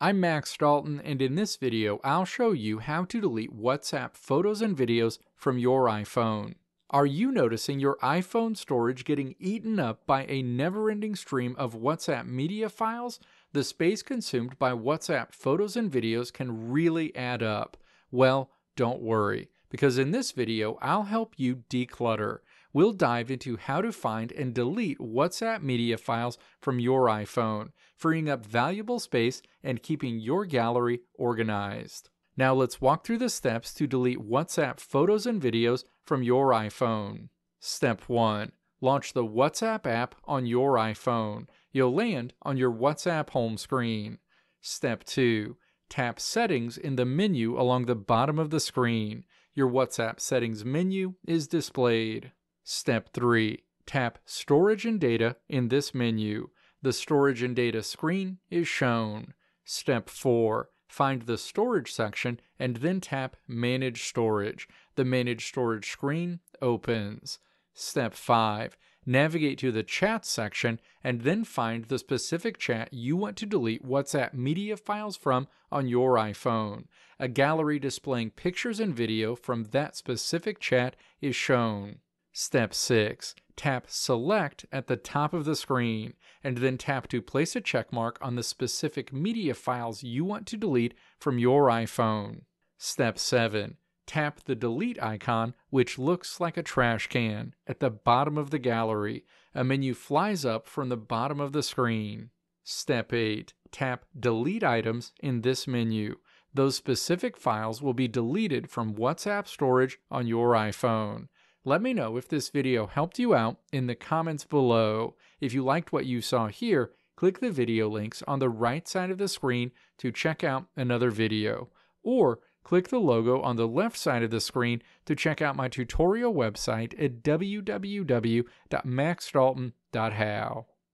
I'm Max Dalton, and in this video I'll show you how to delete WhatsApp photos and videos from your iPhone. Are you noticing your iPhone storage getting eaten up by a never-ending stream of WhatsApp media files? The space consumed by WhatsApp photos and videos can really add up. Well, don't worry, because in this video I'll help you declutter. We'll dive into how to find and delete WhatsApp media files from your iPhone, freeing up valuable space and keeping your gallery organized. Now let's walk through the steps to delete WhatsApp photos and videos from your iPhone. Step 1. Launch the WhatsApp app on your iPhone. You'll land on your WhatsApp home screen. Step 2. Tap Settings in the menu along the bottom of the screen. Your WhatsApp settings menu is displayed. Step 3. Tap Storage and Data in this menu. The Storage and Data screen is shown. Step 4. Find the Storage section and then tap Manage Storage. The Manage Storage screen opens. Step 5. Navigate to the Chat section and then find the specific chat you want to delete WhatsApp media files from on your iPhone. A gallery displaying pictures and video from that specific chat is shown. Step 6. Tap Select at the top of the screen, and then tap to place a checkmark on the specific media files you want to delete from your iPhone. Step 7. Tap the Delete icon, which looks like a trash can, at the bottom of the gallery. A menu flies up from the bottom of the screen. Step 8. Tap Delete Items in this menu. Those specific files will be deleted from WhatsApp storage on your iPhone. Let me know if this video helped you out in the comments below. If you liked what you saw here, click the video links on the right side of the screen to check out another video, or click the logo on the left side of the screen to check out my tutorial website at www.maxdalton.how.